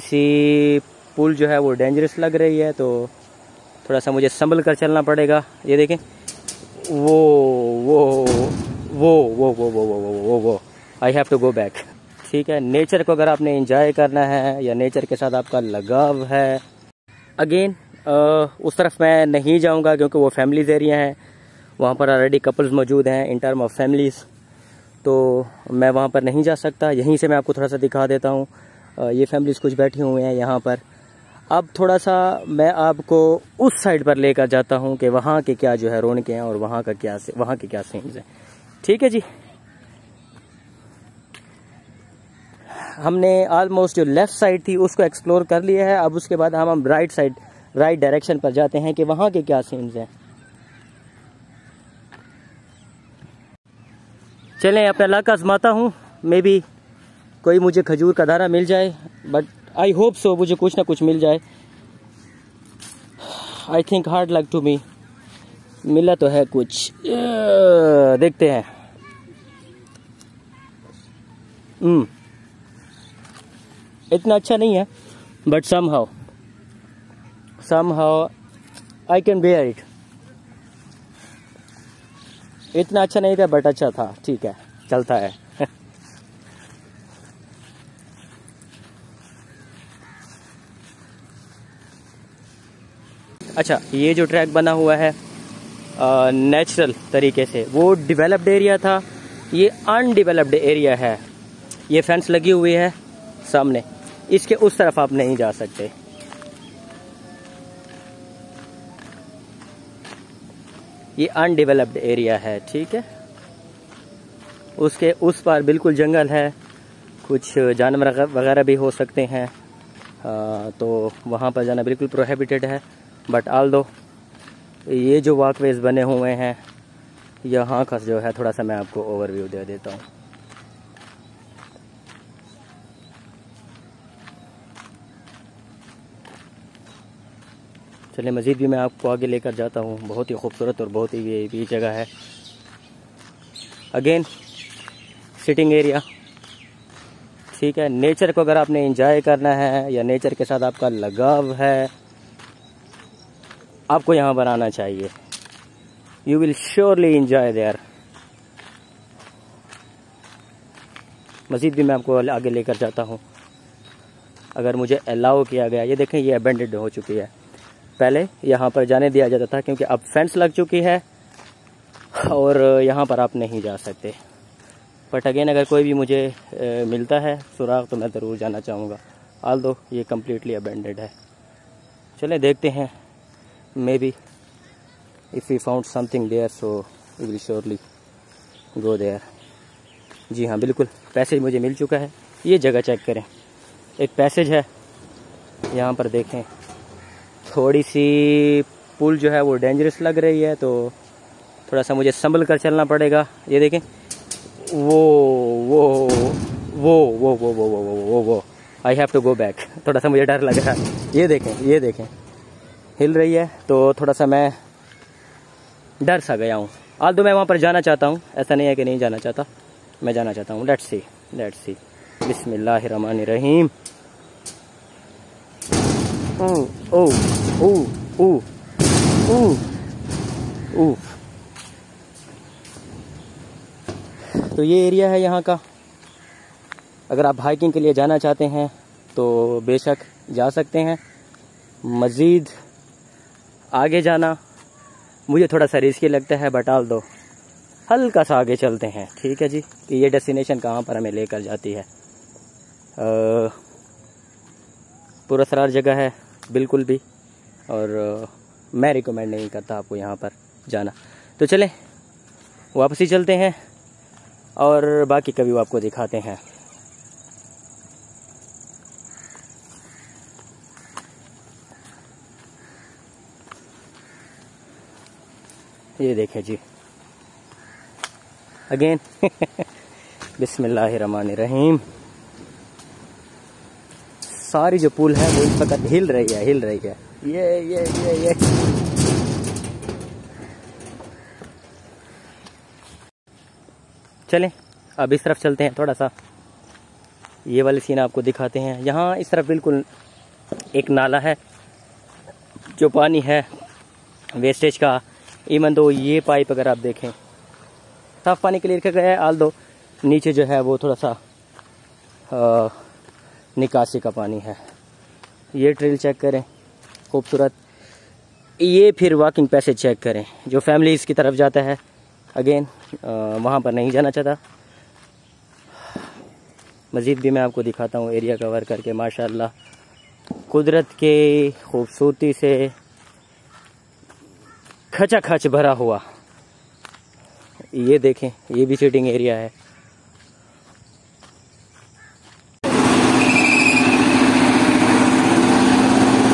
इसी पुल जो है वो डेंजरस लग रही है, तो थोड़ा सा मुझे संभल कर चलना पड़ेगा। ये देखें वो I have to go back. ठीक है, नेचर को अगर आपने एंजॉय करना है या नेचर के साथ आपका लगाव है, अगेन उस तरफ मैं नहीं जाऊंगा क्योंकि वो फैमिलीज एरिया है, वहाँ पर ऑलरेडी कपल्स मौजूद हैं इन टर्म ऑफ फैमिलीज़, तो मैं वहाँ पर नहीं जा सकता। यहीं से मैं आपको थोड़ा सा दिखा देता हूँ, ये फैमिलीज़ कुछ बैठी हुए हैं यहाँ पर। अब थोड़ा सा मैं आपको उस साइड पर लेकर जाता हूँ कि वहाँ के क्या जो है रौनकें हैं और वहाँ के क्या सीन्स हैं। ठीक है जी, हमने ऑलमोस्ट जो लेफ़्ट साइड थी उसको एक्सप्लोर कर लिया है। अब उसके बाद हम राइट साइड, राइट डायरेक्शन पर जाते हैं कि वहाँ के क्या सीन्स हैं। चलें, अपना इलाका आजमाता हूँ, मे बी कोई मुझे खजूर का दाना मिल जाए, बट आई होप सो मुझे कुछ ना कुछ मिल जाए। I think hard luck to me, मिला तो है कुछ, देखते हैं। इतना अच्छा नहीं है, but somehow I can bear it. इतना अच्छा नहीं था बट अच्छा था, ठीक है, चलता है। अच्छा, ये जो ट्रैक बना हुआ है नेचुरल तरीके से, वो डेवलप्ड एरिया था, ये अनडेवलप्ड एरिया है। ये फेंस लगी हुई है सामने, इसके उस तरफ आप नहीं जा सकते। ये अनडेवलप्ड एरिया है, ठीक है। उसके उस पार बिल्कुल जंगल है, कुछ जानवर वगैरह भी हो सकते हैं, तो वहाँ पर जाना बिल्कुल प्रोहिबिटेड है। बट ऑल दो ये जो वॉकवेज बने हुए हैं यहाँ का जो है, थोड़ा सा मैं आपको ओवरव्यू दे देता हूँ। चलिए, मज़ीद भी मैं आपको आगे लेकर जाता हूँ। बहुत ही खूबसूरत और बहुत ही ये जगह है। अगेन सिटिंग एरिया, ठीक है। नेचर को अगर आपने एंजॉय करना है या नेचर के साथ आपका लगाव है, आपको यहाँ पर आना चाहिए। You will surely enjoy there. मज़ीद भी मैं आपको आगे लेकर जाता हूँ अगर मुझे अलाउ किया गया। ये देखें, ये अबेंडेंड हो चुकी है, पहले यहाँ पर जाने दिया जाता था क्योंकि अब फेंस लग चुकी है और यहाँ पर आप नहीं जा सकते। बट अगेन अगर कोई भी मुझे मिलता है सुराग तो मैं ज़रूर जाना चाहूँगा, ऑल्दो ये कम्प्लीटली अबेंडेड है। चलें देखते हैं, maybe if we found something there so we will surely go there. जी हाँ, बिल्कुल पैसेज मुझे मिल चुका है। ये जगह चेक करें, एक पैसेज है यहाँ पर। देखें, थोड़ी सी पुल जो है वो डेंजरस लग रही है, तो थोड़ा सा मुझे संभल कर चलना पड़ेगा। ये देखें वो I have to go back. थोड़ा सा मुझे डर लग रहा है। ये देखें हिल रही है, तो थोड़ा सा मैं डर सा गया हूँ। ऑल्दो मैं वहाँ पर जाना चाहता हूँ, ऐसा नहीं है कि नहीं जाना चाहता, मैं जाना चाहता हूँ। Let's see. बिस्मिल्लाहिर्रहमानिर्रहीम। ओ तो ये एरिया है यहाँ का। अगर आप हाइकिंग के लिए जाना चाहते हैं तो बेशक जा सकते हैं। मज़ीद आगे जाना मुझे थोड़ा सा रिस्की लगता है, बट ऑल्दो हल्का सा आगे चलते हैं। ठीक है जी, कि ये डेस्टिनेशन कहाँ पर हमें लेकर जाती है। पुरअसरार जगह है बिल्कुल भी, और मैं रिकमेंड नहीं करता आपको यहाँ पर जाना। तो चलें वापस ही चलते हैं और बाकी कभी वो आपको दिखाते हैं। ये देखें जी, अगेन बिस्मिल्लाहिर्रहमानिर्रहीम। सारी जो पुल है वो इस वक्त हिल रही है। ये चलें अब इस तरफ चलते हैं। थोड़ा सा ये वाले सीन आपको दिखाते हैं। यहाँ इस तरफ बिल्कुल एक नाला है, जो पानी है वेस्टेज का, इवन दो ये पाइप अगर आप देखें साफ पानी के लिए रखा गया है, आल दो नीचे जो है वो थोड़ा सा निकासी का पानी है। ये ट्रेल चेक करें, खूबसूरत। ये फिर वॉकिंग पैसेज चेक करें, जो फैमिली इसकी तरफ जाता है, अगेन वहाँ पर नहीं जाना चाहता। मज़ीद भी मैं आपको दिखाता हूँ एरिया कवर करके। माशाल्लाह कुदरत के खूबसूरती से खचाखच भरा हुआ। ये देखें, ये भी सीटिंग एरिया है।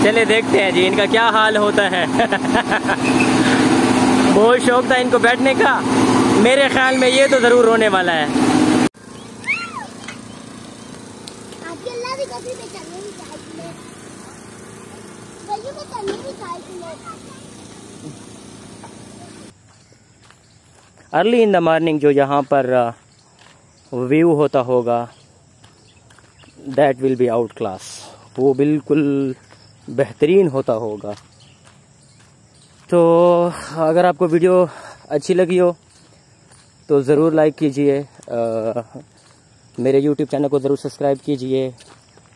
चले देखते हैं जी इनका क्या हाल होता है। बहुत शौक था इनको बैठने का, मेरे ख्याल में ये तो जरूर रोने वाला है। अर्ली इन द मॉर्निंग जो यहाँ पर व्यू होता होगा, that will be out class. वो बिल्कुल बेहतरीन होता होगा। तो अगर आपको वीडियो अच्छी लगी हो तो ज़रूर लाइक कीजिए, मेरे यूट्यूब चैनल को ज़रूर सब्सक्राइब कीजिए।